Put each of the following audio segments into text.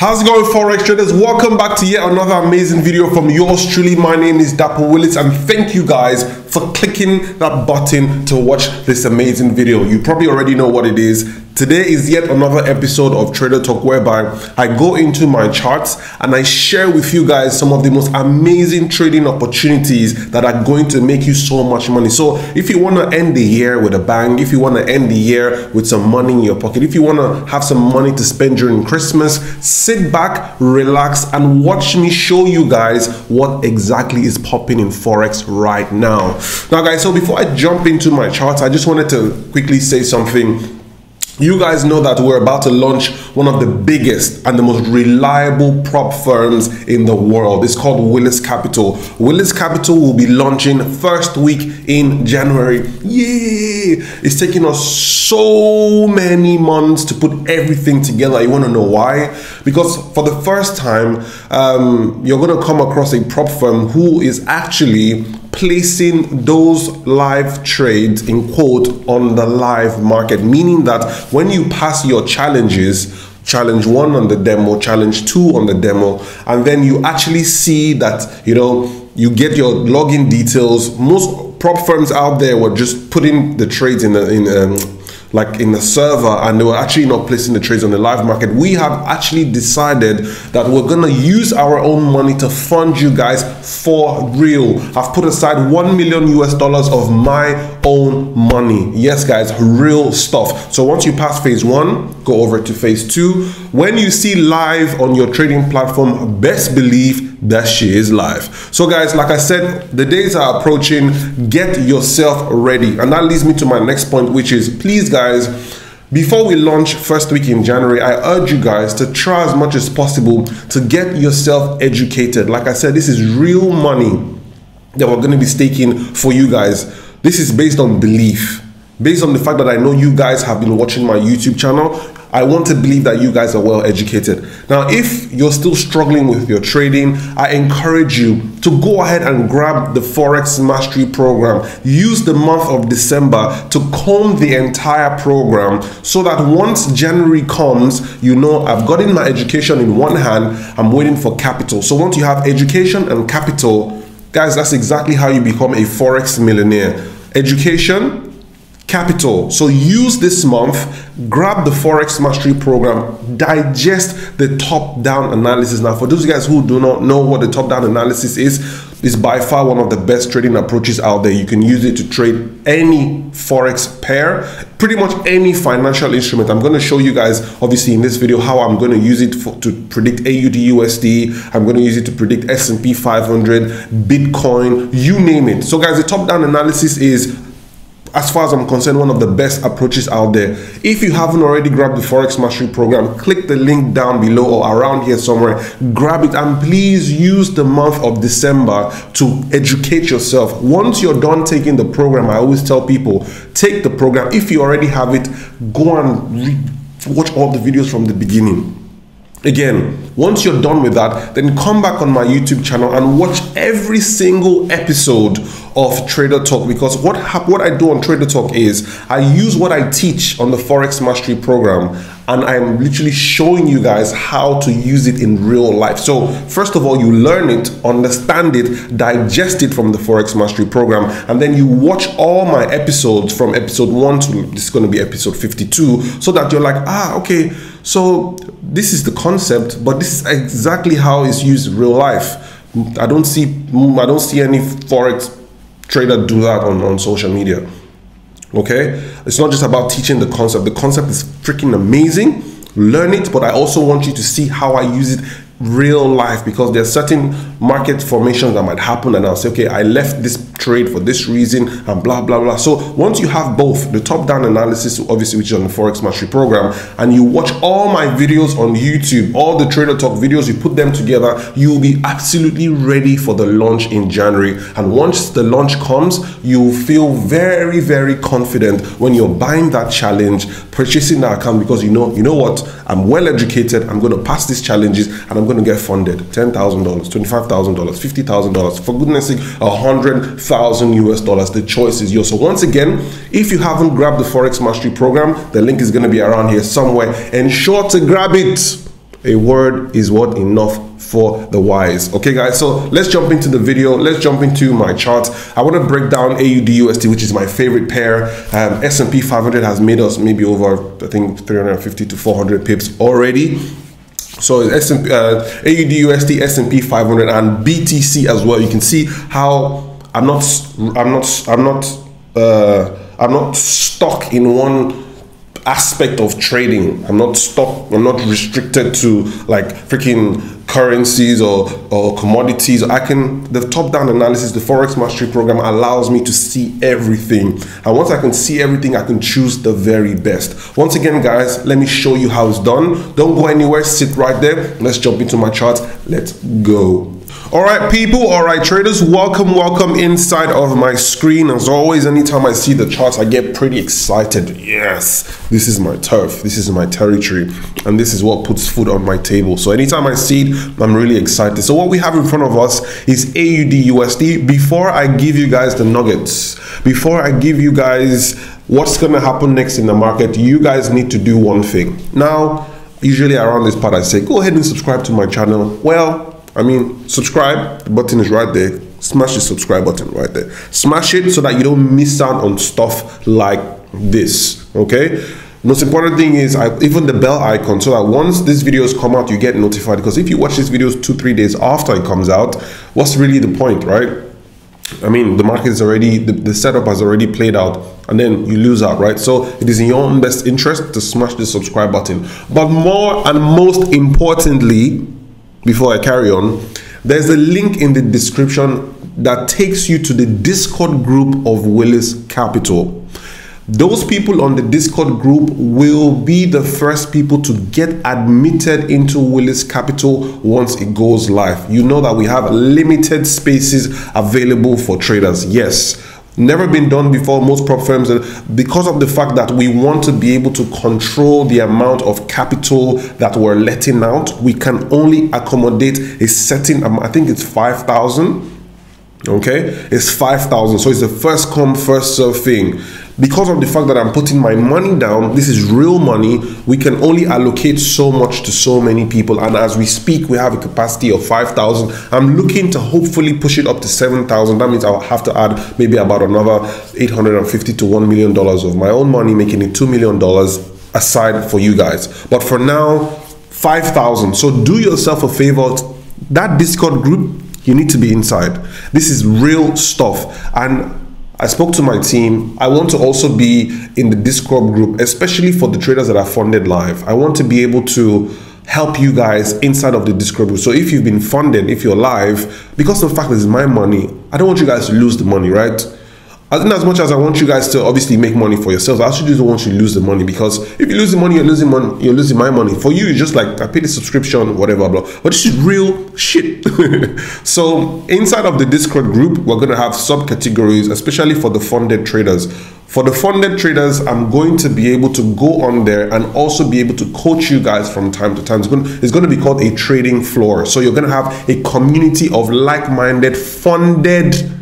How's it going, Forex traders? Welcome back to yet another amazing video from yours truly. My name is Dapo Willis, and thank you guys for clicking that button to watch this amazing video. You probably already know what it is. Today is yet another episode of Trader Talk, whereby I go into my charts and I share with you guys some of the most amazing trading opportunities that are going to make you so much money. So if you want to end the year with a bang, if you want to end the year with some money in your pocket, if you want to have some money to spend during Christmas, sit back, relax, and watch me show you guys what exactly is popping in Forex right now. Now guys, so before I jump into my charts, I just wanted to quickly say something. You guys know that we're about to launch one of the biggest and the most reliable prop firms in the world. It's called Willis Capital. Willis Capital will be launching first week in January. Yay! It's taking us so many months to put everything together. You want to know why? Because for the first time, you're going to come across a prop firm who is actually placing those live trades, in quote, on the live market, meaning that when you pass your challenges, challenge one on the demo, challenge two on the demo, and then you actually see that, you know, you get your login details. Most prop firms out there were just putting the trades in the server, and they were actually not placing the trades on the live market. We have actually decided that we're gonna use our own money to fund you guys for real. I've put aside $1 million of my own money. Yes guys, real stuff. So once you pass phase one, go over to phase two. When you see live on your trading platform, best believe that she is live. So guys, like I said, the days are approaching. Get yourself ready. And that leads me to my next point, which is, please guys, before we launch first week in January, I urge you guys to try as much as possible to get yourself educated. Like I said, this is real money that we're going to be staking for you guys. This is based on belief, based on the fact that I know you guys have been watching my YouTube channel. I want to believe that you guys are well educated. Now, if you're still struggling with your trading, I encourage you to go ahead and grab the Forex Mastery Program. Use the month of December to comb the entire program so that once January comes, you know, I've gotten my education in one hand, I'm waiting for capital. So once you have education and capital, guys, that's exactly how you become a Forex millionaire. Education, capital. So use this month, grab the Forex Mastery Program, digest the top-down analysis. Now, for those guys who do not know what the top-down analysis is by far one of the best trading approaches out there. You can use it to trade any Forex pair, pretty much any financial instrument. I'm going to show you guys, obviously, in this video, how I'm going to use it to predict AUD/USD. I'm going to use it to predict S&P 500, Bitcoin, you name it. So guys, the top-down analysis is, as far as I'm concerned, one of the best approaches out there. If you haven't already grabbed the Forex Mastery Program, click the link down below or around here somewhere. Grab it, and please use the month of December to educate yourself. Once you're done taking the program, I always tell people, take the program. If you already have it, go and watch all the videos from the beginning. Again, once you're done with that, then come back on my YouTube channel and watch every single episode of Trader Talk, because what I do on Trader Talk is I use what I teach on the Forex Mastery Program, and I'm literally showing you guys how to use it in real life. So first of all, you learn it, understand it, digest it from the Forex Mastery Program, and then you watch all my episodes from episode 1 to, this is going to be episode 52, so that you're like, ah, okay, so this is the concept, but this is exactly how it's used in real life. I don't see any Forex trader do that on social media. Okay, it's not just about teaching the concept. The concept is freaking amazing. Learn it, but I also want you to see how I use it real life, because there are certain market formations that might happen, and I'll say, okay, I left this trade for this reason, and blah blah blah. So once you have both the top-down analysis, obviously, which is on the Forex Mastery Program, and you watch all my videos on YouTube, all the Trader Talk videos, you put them together, you'll be absolutely ready for the launch in January. And once the launch comes, you feel very, very confident when you're buying that challenge, purchasing that account, because you know what, I'm well educated, I'm going to pass these challenges, and I'm going to get funded. $10,000, $25,000, $50,000, for goodness sake, $100,000. The choice is yours. So once again, if you haven't grabbed the Forex Mastery Program, the link is going to be around here somewhere. Ensure to grab it. A word is what? Enough for the wise. Okay guys, so let's jump into the video. Let's jump into my chart. I want to break down AUD USD, which is my favorite pair. S&P 500 has made us maybe over, I think, 350 to 400 pips already. So it's AUD USD, S&P 500 and BTC as well. You can see how I'm not stuck in one aspect of trading. I'm not restricted to like freaking currencies or commodities. The top-down analysis, the Forex Mastery Program, allows me to see everything, and once I can see everything, I can choose the very best. Once again guys, let me show you how it's done. Don't go anywhere, sit right there. Let's jump into my chart. Let's go. All right people, all right traders, welcome inside of my screen. As always, anytime I see the charts, I get pretty excited. Yes, this is my turf, this is my territory, and this is what puts food on my table. So anytime I see it, I'm really excited. So what we have in front of us is AUD USD. Before I give you guys the nuggets, before I give you guys what's going to happen next in the market, you guys need to do one thing. Now usually around this part I say go ahead and subscribe to my channel. Well, I mean, subscribe, the button is right there. Smash the subscribe button right there. Smash it so that you don't miss out on stuff like this, okay? Most important thing is even the bell icon, so that once these videos come out, you get notified. Because if you watch these videos 2-3 days after it comes out, what's really the point, right? I mean, the market is already, the setup has already played out, and then you lose out, right? So it is in your own best interest to smash the subscribe button. But more and most importantly, before I carry on, there's a link in the description that takes you to the Discord group of Willis Capital. Those people on the Discord group will be the first people to get admitted into Willis Capital once it goes live. You know that we have limited spaces available for traders. Yes, never been done before. Most prop firms, because of the fact that we want to be able to control the amount of capital that we're letting out, we can only accommodate a certain amount. I think it's 5,000. Okay, it's 5,000. So it's the first come, first serve thing. Because of the fact that I'm putting my money down, this is real money, we can only allocate so much to so many people. And as we speak, we have a capacity of 5,000. I'm looking to hopefully push it up to 7,000. That means I'll have to add maybe about another $850 to $1 million of my own money, making it $2 million aside for you guys. But for now, 5,000. So do yourself a favor. That Discord group, you need to be inside. This is real stuff. And I spoke to my team. I want to also be in the Discord group, especially for the traders that are funded live. I want to be able to help you guys inside of the Discord group. So if you've been funded, if you're live, because the fact is my money, I don't want you guys to lose the money, right? As much as I want you guys to obviously make money for yourselves, I also don't want you to lose the money, because if you lose the money, you're losing money, you're losing my money. For you, it's just like I paid a subscription, whatever, blah. But this is real shit. So inside of the Discord group, we're gonna have subcategories, especially for the funded traders. For the funded traders, I'm going to be able to go on there and also be able to coach you guys from time to time. It's going to be called a trading floor. So you're gonna have a community of like-minded funded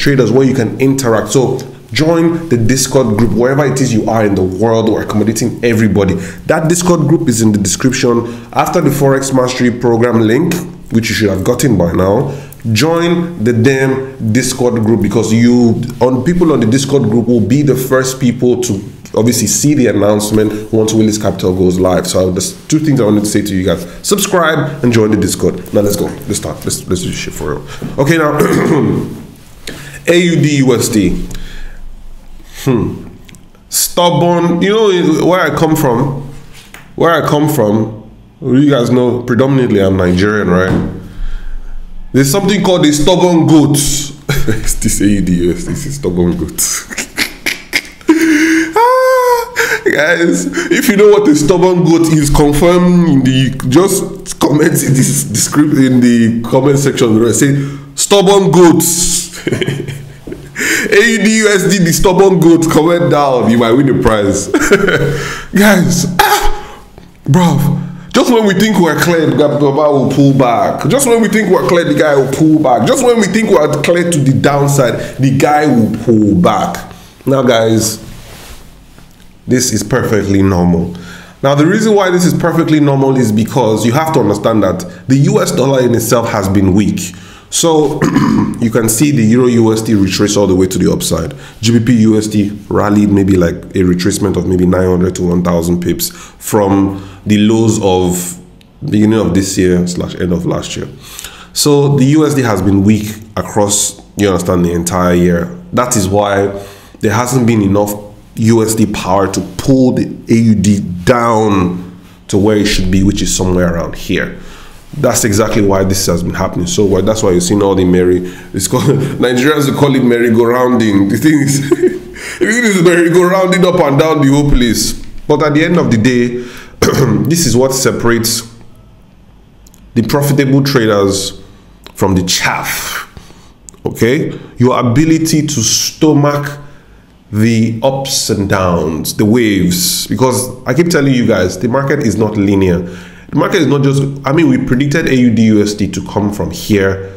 traders where you can interact. So join the Discord group wherever it is you are in the world. We're accommodating everybody. That Discord group is in the description after the Forex Mastery Program link, which you should have gotten by now. Join the damn Discord group, because people on the Discord group will be the first people to obviously see the announcement once Willis Capital goes live. So there's two things I wanted to say to you guys. Subscribe and join the Discord. Now let's go. Let's start. Let's do this shit for real. Okay, now AUD USD. Stubborn. You know where I come from? Where I come from, you guys know predominantly I'm Nigerian, right? There's something called a stubborn goat. This AUD USD is a stubborn goat. Guys, if you know what a stubborn goat is, confirm in the just comments in this description, in the comment section. Say stubborn goats. AUD USD, the stubborn goat. Comment down, you might win the prize. Guys, bro, just when we think we're clear, the guy will pull back. Just when we think we're clear, the guy will pull back. Just when we think we're clear to the downside, the guy will pull back. Now, guys, this is perfectly normal. Now, the reason why this is perfectly normal is because you have to understand that the US dollar in itself has been weak. So you can see the Euro USD retrace all the way to the upside. GBP USD rallied maybe like a retracement of maybe 900 to 1,000 pips from the lows of beginning of this year / end of last year. So the USD has been weak across, you understand, the entire year. That is why there hasn't been enough USD power to pull the AUD down to where it should be, which is somewhere around here. That's exactly why this has been happening. So why that's why you're seeing all the Nigerians will call it merry-go-rounding. The thing is, it is merry-go-rounding up and down the whole place. But at the end of the day, this is what separates the profitable traders from the chaff. Okay, your ability to stomach the ups and downs, the waves, because I keep telling you guys, the market is not linear. The market is not just, I mean, we predicted AUD USD to come from here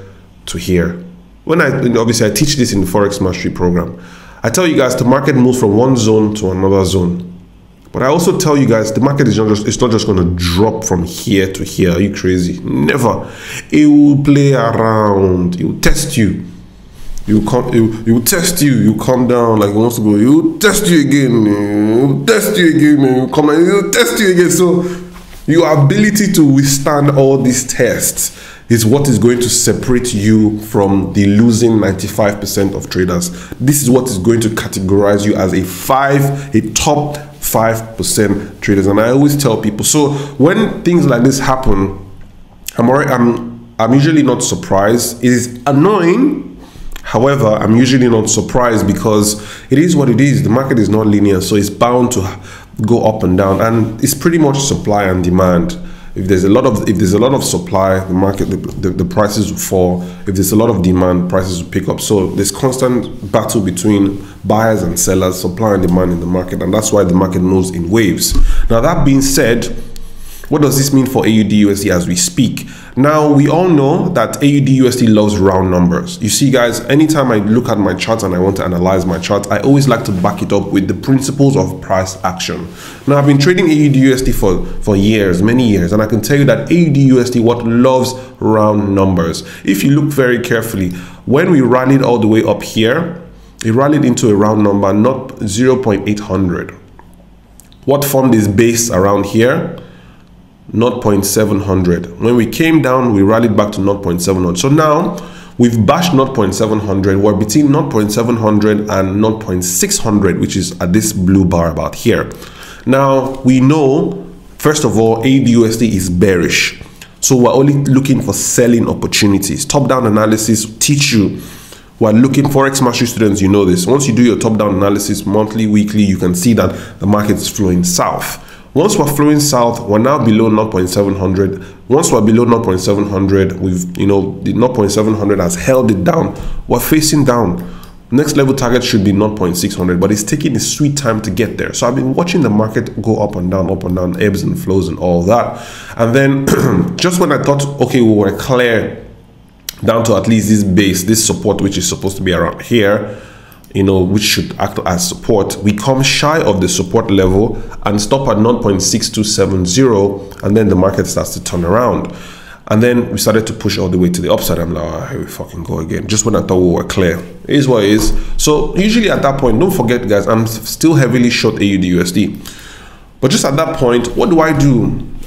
to here. Obviously I teach this in the Forex Mastery Program. I tell you guys the market moves from one zone to another zone. But I also tell you guys, the market is not just going to drop from here to here. Are you crazy? Never. It will play around. It will test you. You come down like it wants to go. You test you again. You test you again. You come down. You test you again. So your ability to withstand all these tests is what is going to separate you from the losing 95% of traders. This is what is going to categorize you as a top 5% traders. And I always tell people, so when things like this happen, I'm usually not surprised. It is annoying. However, I'm usually not surprised because it is what it is. The market is not linear, so it's bound to go up and down, and it's pretty much supply and demand. If there's a lot of supply, the market, the prices will fall. If there's a lot of demand, prices will pick up. So there's constant battle between buyers and sellers, supply and demand in the market, and that's why the market moves in waves. Now, that being said, what does this mean for AUD USD as we speak? Now, we all know that AUD USD loves round numbers. You see, guys, anytime I look at my chart and I want to analyze my chart, I always like to back it up with the principles of price action. Now, I've been trading AUD USD for years, many years, and I can tell you that AUD USD loves round numbers. If you look very carefully, when we rallied all the way up here, it rallied into a round number, not 0.800. What formed this base around here? 0.700. When we came down, we rallied back to 0.700. So now we've bashed 0.700. We're between 0.700 and 0.600, which is at this blue bar about here. Now we know, first of all, AUD/USD is bearish, so we're only looking for selling opportunities. Top-down analysis teach you. We're looking, Forex Mastery students, you know this. Once you do your top-down analysis, monthly, weekly, you can see that the market's flowing south. Once we're flowing south, we're now below 0.700. Once we're below 0.700, we've, you know, the 0.700 has held it down. We're facing down. Next level target should be 0.600, but it's taking a sweet time to get there. So I've been watching the market go up and down, ebbs and flows and all that. And then just when I thought, okay, we were clear down to at least this base, this support, which is supposed to be around here, you know, which should act as support, we come shy of the support level and stop at 0.6270, and then the market starts to turn around. And then we started to push all the way to the upside. I'm like, oh, here we fucking go again. Just when I thought we were clear. It is what it is. So usually at that point, don't forget guys, I'm still heavily short AUD/USD. But just at that point, what do? I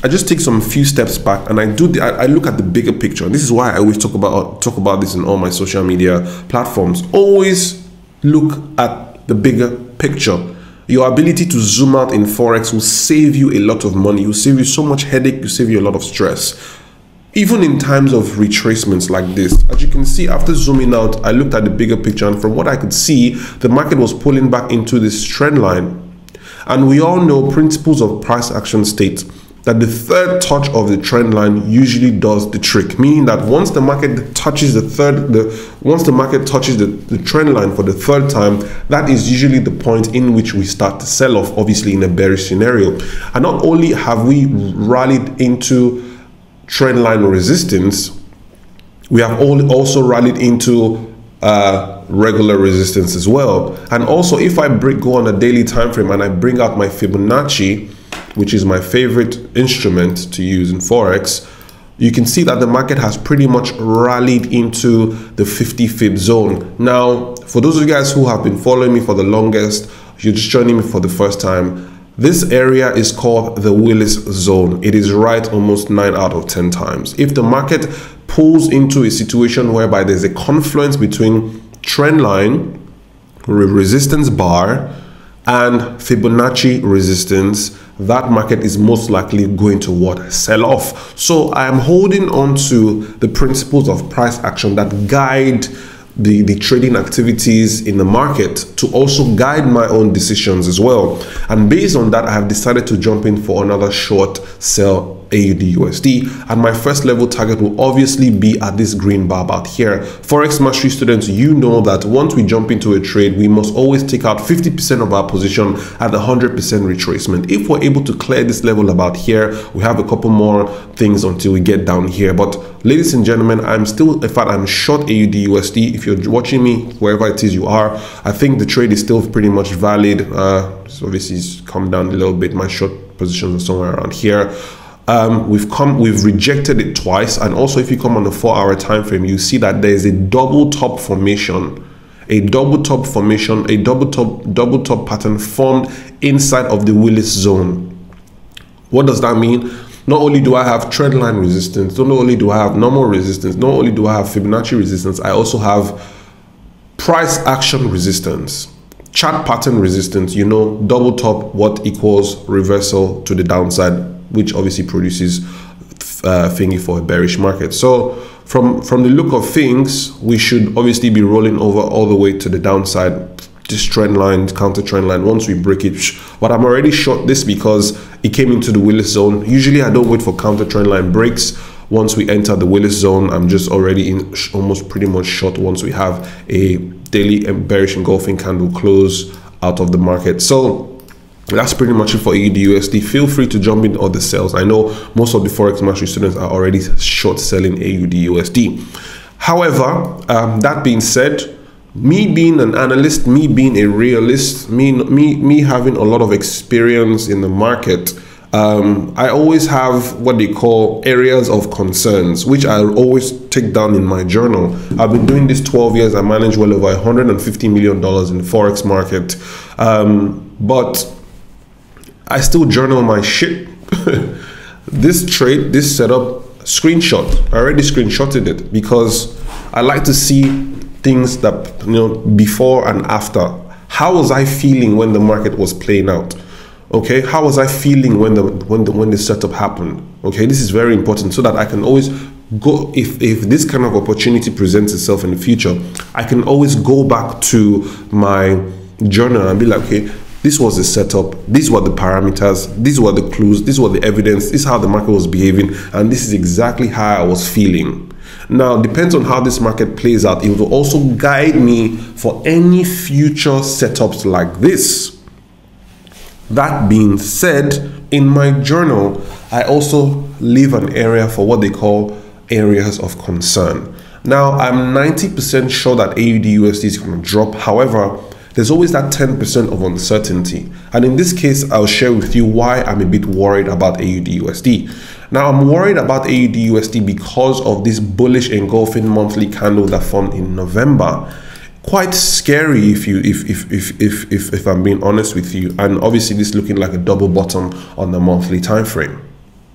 just take some few steps back and I look at the bigger picture. And this is why I always talk about this in all my social media platforms. Always look at the bigger picture. Your ability to zoom out in Forex will save you a lot of money. It will save you so much headache. It will save you a lot of stress. Even in times of retracements like this, as you can see, after zooming out, I looked at the bigger picture, and from what I could see, the market was pulling back into this trend line. And we all know principles of price action state that the third touch of the trend line usually does the trick, meaning that once the market touches the trend line for the third time, that is usually the point in which we start to sell off, obviously in a bearish scenario. And not only have we rallied into trend line resistance, we have also rallied into regular resistance as well. And also, if I go on a daily time frame and I bring out my Fibonacci, which is my favorite instrument to use in Forex, you can see that the market has pretty much rallied into the 50 fib zone. Now, for those of you guys who have been following me for the longest, you're just joining me for the first time, this area is called the Willis zone. It is right almost 9 out of 10 times. If the market pulls into a situation whereby there's a confluence between trend line, resistance bar, and Fibonacci resistance, that market is most likely going to what? Sell off. So I am holding on to the principles of price action that guide the trading activities in the market to also guide my own decisions as well. And based on that, I have decided to jump in for another short sell AUD/USD, and my first level target will obviously be at this green bar about here. Forex Mastery students, you know that once we jump into a trade, we must always take out 50% of our position at the 100% retracement. If we're able to clear this level about here, we have a couple more things until we get down here. But ladies and gentlemen, I'm still, in fact, I'm short AUD/USD. If you're watching me, wherever it is you are, I think the trade is still pretty much valid. So this is come down a little bit. My short positions are somewhere around here. We've rejected it twice, and also if you come on the 4-hour time frame, you see that there is a double top formation, a double top pattern formed inside of the Willis zone. What does that mean? Not only do I have trend line resistance, not only do I have normal resistance, not only do I have Fibonacci resistance, I also have price action resistance, chart pattern resistance. You know, double top what equals reversal to the downside, which obviously produces thingy for a bearish market. So from the look of things, we should obviously be rolling over all the way to the downside. This trend line, counter trend line, once we break it, but I'm already short this because it came into the Willis zone. Usually I don't wait for counter trend line breaks. Once we enter the Willis zone, I'm just already in almost pretty much short once we have a daily and bearish engulfing candle close out of the market. So that's pretty much it for AUD/USD. Feel free to jump in other sales. I know most of the Forex Mastery students are already short selling AUD/USD. However, that being said, me being an analyst, me being a realist, me having a lot of experience in the market, I always have what they call areas of concerns, which I always take down in my journal. I've been doing this 12 years. I manage well over $150 million in the Forex market, but I still journal my shit. This trade, this setup, screenshot. I already screenshotted it because I like to see things that, you know, before and after. How was I feeling when the market was playing out? Okay, how was I feeling when the setup happened? Okay, this is very important so that I can always go, if this kind of opportunity presents itself in the future, I can always go back to my journal and be like, okay, this was the setup, these were the parameters, these were the clues, these were the evidence, this is how the market was behaving, and this is exactly how I was feeling. Now, depends on how this market plays out, it will also guide me for any future setups like this. That being said, in my journal, I also leave an area for what they call areas of concern. Now, I'm 90% sure that AUD/USD is going to drop, however, there's always that 10% of uncertainty. And in this case, I'll share with you why I'm a bit worried about AUD/USD. Now, I'm worried about AUD/USD because of this bullish engulfing monthly candle that formed in November. Quite scary if I'm being honest with you. And obviously this looking like a double bottom on the monthly time frame.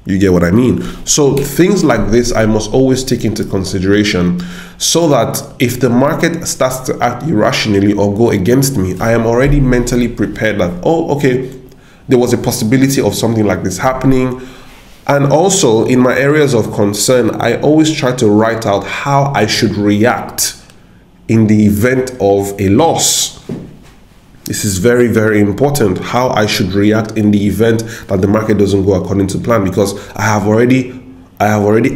You get what I mean? So things like this, I must always take into consideration so that if the market starts to act irrationally or go against me, I am already mentally prepared that, oh, okay, there was a possibility of something like this happening. And also in my areas of concern, I always try to write out how I should react in the event of a loss. This is very, very important, how I should react in the event that the market doesn't go according to plan, because I have already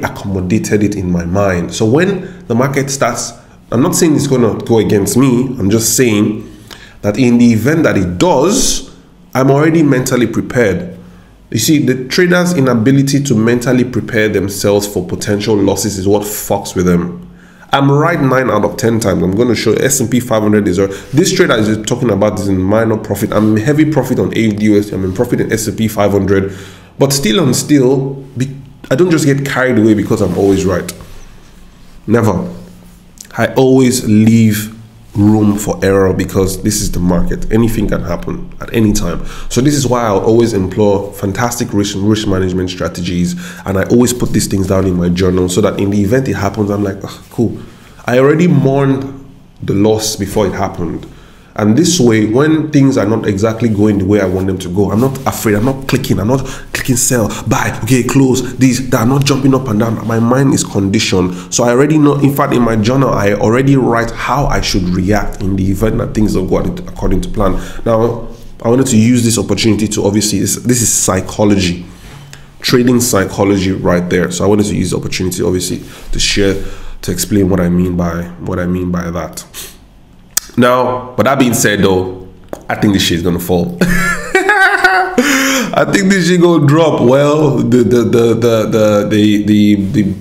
accommodated it in my mind. So when the market starts, I'm not saying it's going to go against me. I'm just saying that in the event that it does, I'm already mentally prepared. You see, the traders' inability to mentally prepare themselves for potential losses is what fucks with them. I'm right 9 out of 10 times. I'm going to show S&P 500 is this trade I was talking about is in minor profit. I'm heavy profit on AUD USD. I'm in profit in S&P 500, but still, I don't just get carried away because I'm always right. Never. I always leave room for error because this is the market. Anything can happen at any time. So this is why I always employ fantastic risk management strategies, and I always put these things down in my journal so that in the event it happens, I'm like, oh, cool. I already mourned the loss before it happened. And this way, when things are not exactly going the way I want them to go, I'm not afraid. I'm not clicking sell, buy, okay, close, these, that. I'm not jumping up and down. My mind is conditioned. So I already know, in fact, in my journal, I already write how I should react in the event that things don't go according to plan. Now, I wanted to use this opportunity to, obviously, this is psychology, trading psychology right there. So I wanted to use the opportunity, obviously, to explain what I mean by that. Now, but that being said though, I think this shit is gonna fall. I think this shit gonna drop. Well, the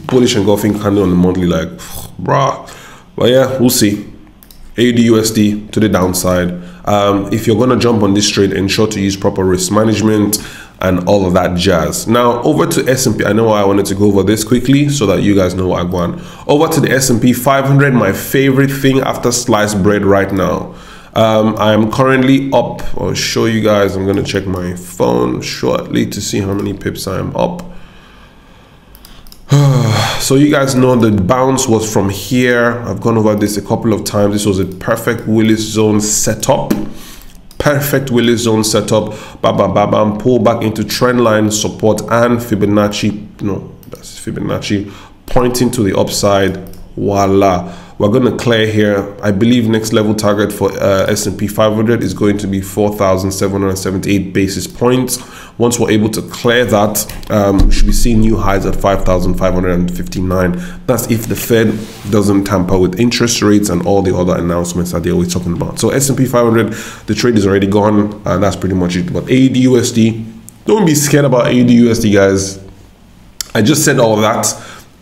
bullish engulfing candle on the monthly, like, bruh. But yeah, we'll see. AUD USD to the downside. If you're gonna jump on this trade, ensure to use proper risk management and all of that jazz. Now over to S&P. I know I wanted to go over this quickly so that you guys know what I'm going. Over to the S&P 500, my favorite thing after sliced bread right now. I'm currently up. I'll show you guys. I'm gonna check my phone shortly to see how many pips I'm up. So you guys know the bounce was from here. I've gone over this a couple of times. This was a perfect Willis zone setup. Perfect Willis zone setup. Ba ba ba bam. Pull back into trend line support and Fibonacci. No, that's Fibonacci pointing to the upside. Voila. We're gonna clear here. I believe next level target for S&P 500 is going to be 4,778 basis points. Once we're able to clear that, we should be seeing new highs at 5,559. That's if the Fed doesn't tamper with interest rates and all the other announcements that they're always talking about. So S&P 500, the trade is already gone, and that's pretty much it. But AUD USD, don't be scared about AUD USD, guys. I just said all that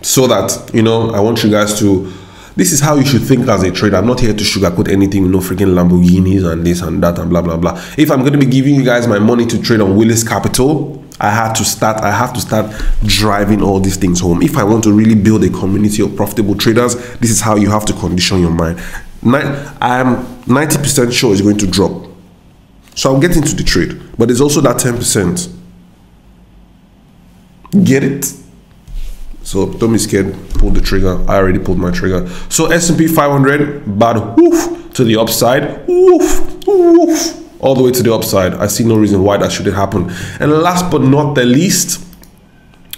so that you know. I want you guys to. This is how you should think as a trader. I'm not here to sugarcoat anything, you know, freaking Lamborghinis and this and that and blah, blah, blah. If I'm going to be giving you guys my money to trade on Willis Capital, I have to start driving all these things home. If I want to really build a community of profitable traders, this is how you have to condition your mind. I am 90% sure it's going to drop. So I'll get into the trade, but there's also that 10%. Get it? So don't be scared, pull the trigger. I already pulled my trigger. So S&P 500, bad woof to the upside, woof, woof, all the way to the upside. I see no reason why that shouldn't happen. And last but not the least,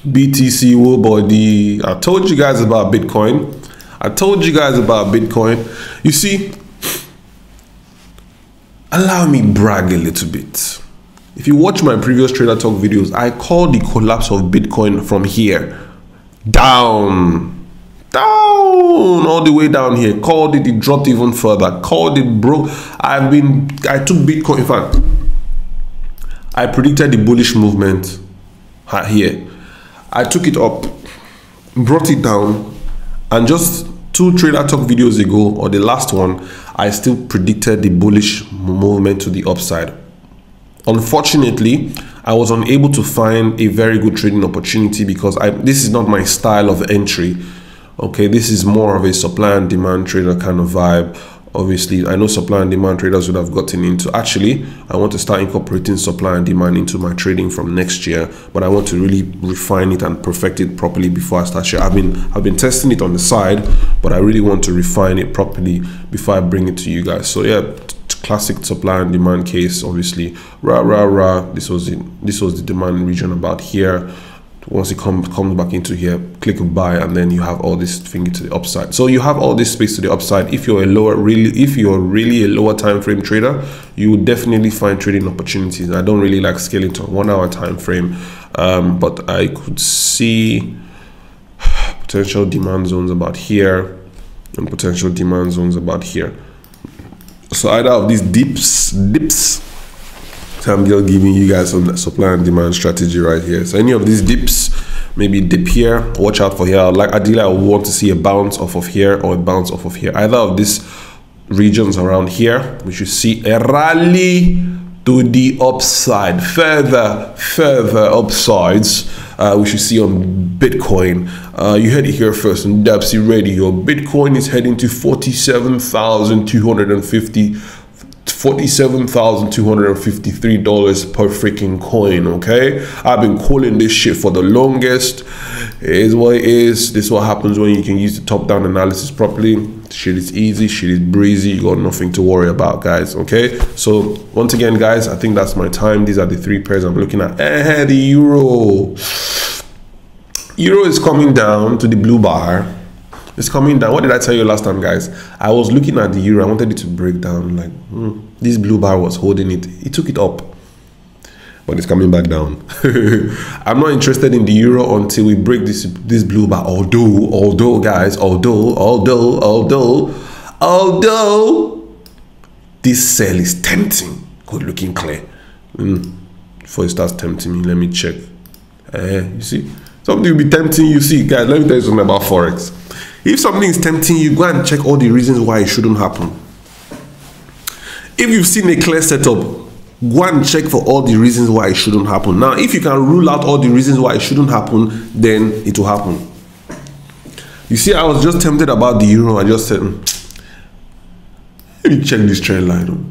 BTC, whoa body. I told you guys about Bitcoin. You see, allow me brag a little bit. If you watch my previous Trader Talk videos, I call the collapse of Bitcoin from here. Down all the way down here, called it. It dropped even further, called it, broke. I took Bitcoin. In fact, I predicted the bullish movement here. I took it up, brought it down, and just 2 Trader Talk videos ago, or the last one, I still predicted the bullish movement to the upside. Unfortunately, I was unable to find a very good trading opportunity because this is not my style of entry. Okay, this is more of a supply and demand trader kind of vibe. Obviously, I know supply and demand traders would have gotten into. Actually, I want to start incorporating supply and demand into my trading from next year, but I want to really refine it and perfect it properly before I start sharing. I've been testing it on the side, but I really want to refine it properly before I bring it to you guys. So yeah. Classic supply and demand case, obviously. This was the demand region about here. Once it comes back into here, click buy, and then you have all this finger to the upside. So you have all this space to the upside. If you're a lower, really a lower time frame trader, you will definitely find trading opportunities. I don't really like scaling to a 1-hour time frame, but I could see potential demand zones about here and potential demand zones about here. So either of these dips, so I'm just giving you guys some supply and demand strategy right here. So any of these dips maybe dip here, watch out for here. Like ideally I want to see a bounce off of here or a bounce off of here, either of these regions around here. We should see a rally to the upside, further upsides, which you see on Bitcoin. You heard it here first on Dapsy Radio. Bitcoin is heading to 47,250, $47,253 per freaking coin. Okay, I've been calling this shit for the longest. It is what it is. This is what happens when you can use the top-down analysis properly. Shit is easy, shit is breezy, you got nothing to worry about, guys. Okay, so once again, guys, I think that's my time. These are the three pairs I'm looking at. The euro is coming down to the blue bar. It's coming down. What did I tell you last time, guys? I was looking at the euro, I wanted it to break down, like this blue bar was holding it, it took it up, but it's coming back down. I'm not interested in the euro until we break this blue bar. Although this sell is tempting, good looking clear. Before it starts tempting me, let me check. You see, something will be tempting. You see, guys, let me tell you something about Forex. If something is tempting you, go and check all the reasons why it shouldn't happen. If you've seen a clear setup, go and check for all the reasons why it shouldn't happen. Now, if you can rule out all the reasons why it shouldn't happen, then it will happen. You see, I was just tempted about the euro. I just said, let me check this trend line.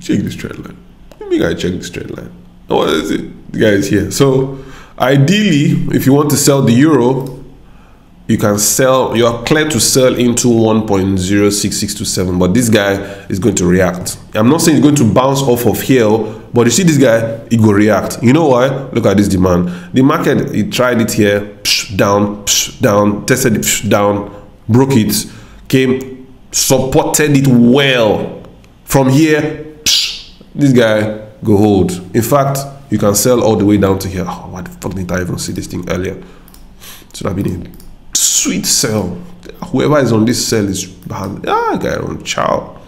Check this trend line. Let me check this trend line. What is it? The guy is here. So, ideally, if you want to sell the euro, you can sell, you are clear to sell into 1.06627, but this guy is going to react. I'm not saying it's going to bounce off of here, but you see this guy, it will react. You know why? Look at this demand. The market, it tried it here, psh, down, tested it, psh, down, broke it, came, supported it well. From here, psh, this guy, go hold. In fact, you can sell all the way down to here. Oh, why the fuck didn't I even see this thing earlier? Should have been in. Sweet sell. Whoever is on this sell is guy on chow.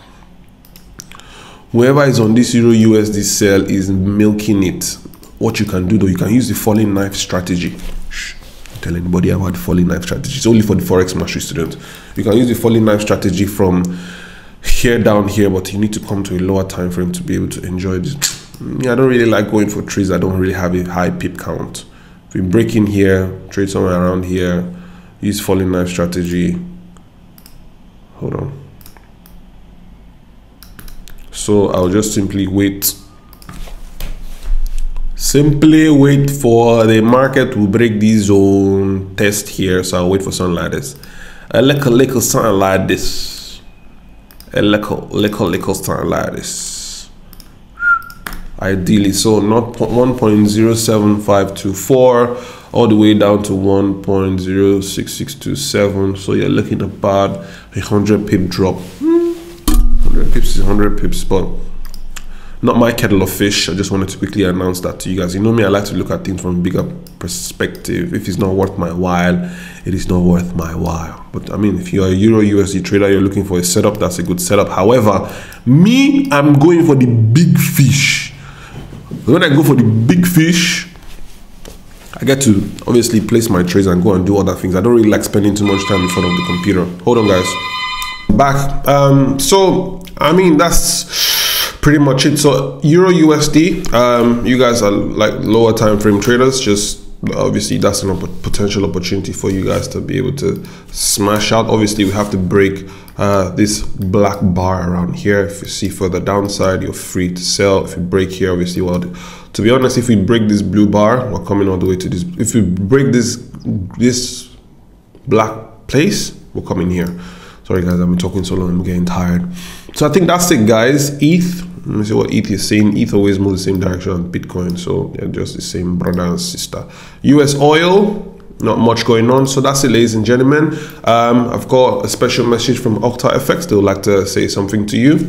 Whoever is on this euro USD sell is milking it. What you can do though, you can use the falling knife strategy. Shh, don't tell anybody about the falling knife strategy. It's only for the Forex Mastery student. You can use the falling knife strategy from here down here, but you need to come to a lower time frame to be able to enjoy this. I don't really like going for trades. I don't really have a high pip count. If we break in here, trade somewhere around here. Use falling knife strategy. Hold on. So I'll just simply wait. Simply wait for the market to break this zone test here. So I'll wait for something like this. A little something like this. A little something like this. Ideally, so not 1.07524. all the way down to 1.06627. So you're looking about 100 pip drop. 100 pips is 100 pips, but not my kettle of fish. I just wanted to quickly announce that to you guys. You know me, I like to look at things from a bigger perspective. If it's not worth my while, it is not worth my while. But I mean, if you're a Euro USD trader, you're looking for a setup, that's a good setup. However, me, I'm going for the big fish. When I go for the big fish, I get to obviously place my trades and go and do other things. I don't really like spending too much time in front of the computer. Hold on, guys. Back. So I mean, that's pretty much it. So Euro USD. You guys are like lower time frame traders. Just obviously that's a potential opportunity for you guys to be able to smash out. Obviously we have to break this black bar around here. If you see further downside, you're free to sell. If you break here, obviously, well, to be honest, if we break this blue bar, we're coming all the way to this. If we break this black place, we're coming here. Sorry guys, I've been talking so long, I'm getting tired. So I think that's it, guys. ETH, let me see what ETH is saying. ETH always moves the same direction as Bitcoin, so they're just the same brother and sister. US oil, not much going on. So that's it, ladies and gentlemen. I've got a special message from OctaFX. They would like to say something to you.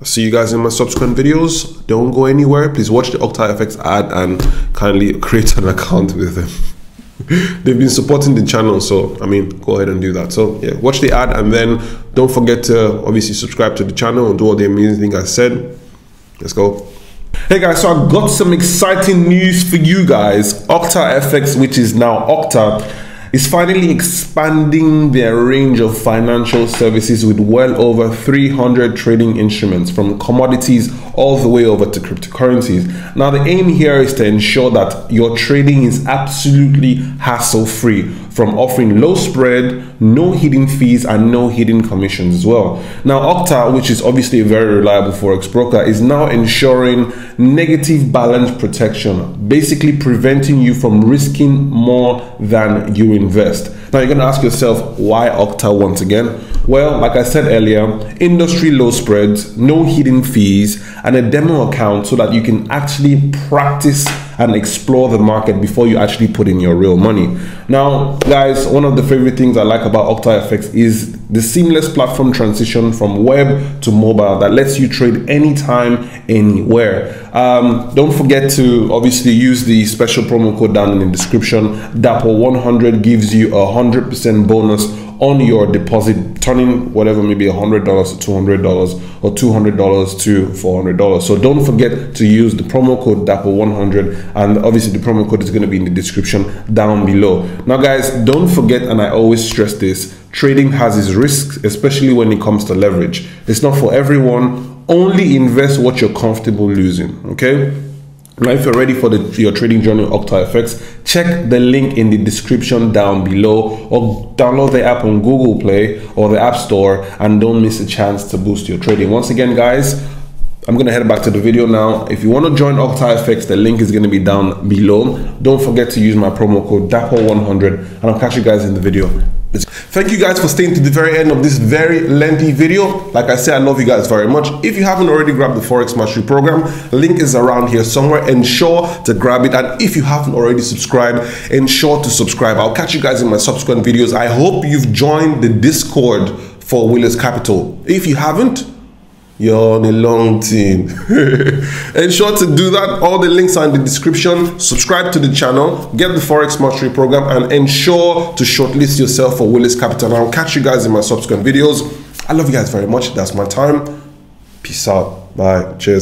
I'll see you guys in my subsequent videos. Don't go anywhere. Please watch the OctaFX ad and kindly create an account with them. They've been supporting the channel, so I mean, go ahead and do that. So yeah, watch the ad and then don't forget to obviously subscribe to the channel and do all the amazing things I said. Let's go. Hey guys, so I got some exciting news for you guys. OctaFX, which is now Octa, is finally expanding their range of financial services with well over 300 trading instruments, from commodities all the way over to cryptocurrencies. Now, the aim here is to ensure that your trading is absolutely hassle-free, from offering low spread, no hidden fees, and no hidden commissions as well. Now, Octa, which is obviously a very reliable Forex broker, is now ensuring negative balance protection, basically preventing you from risking more than you invest. Now, you're going to ask yourself, why Octa once again? Well, like I said earlier, industry low spreads, no hidden fees, and a demo account so that you can actually practice and explore the market before you actually put in your real money. Now, guys, one of the favorite things I like about OctaFX is the seamless platform transition from web to mobile that lets you trade anytime, anywhere. Don't forget to obviously use the special promo code down in the description. DAPO100 gives you a 100% bonus on your deposit, turning whatever, maybe $100 to $200 or $200 to $400. So don't forget to use the promo code DAPO100, and obviously the promo code is going to be in the description down below. Now guys, don't forget, and I always stress this, trading has its risks, especially when it comes to leverage. It's not for everyone. Only invest what you're comfortable losing, okay? Now, if you're ready for your trading journey with OctaFX, check the link in the description down below, or download the app on Google Play or the App Store, and don't miss a chance to boost your trading. Once again, guys, I'm going to head back to the video now. If you want to join OctaFX, the link is going to be down below. Don't forget to use my promo code DAPO100, and I'll catch you guys in the video. Thank you guys for staying to the very end of this very lengthy video. Like I said, I love you guys very much. If you haven't already grabbed the Forex Mastery Program, link is around here somewhere. Ensure to grab it. And if you haven't already subscribed, ensure to subscribe. I'll catch you guys in my subsequent videos. I hope you've joined the Discord for Willis Capital. If you haven't, you're on a long team. Ensure to do that. All the links are in the description. Subscribe to the channel, get the Forex Mastery Program, and ensure to shortlist yourself for Willis Capital. And I'll catch you guys in my subsequent videos. I love you guys very much. That's my time. Peace out. Bye. Cheers.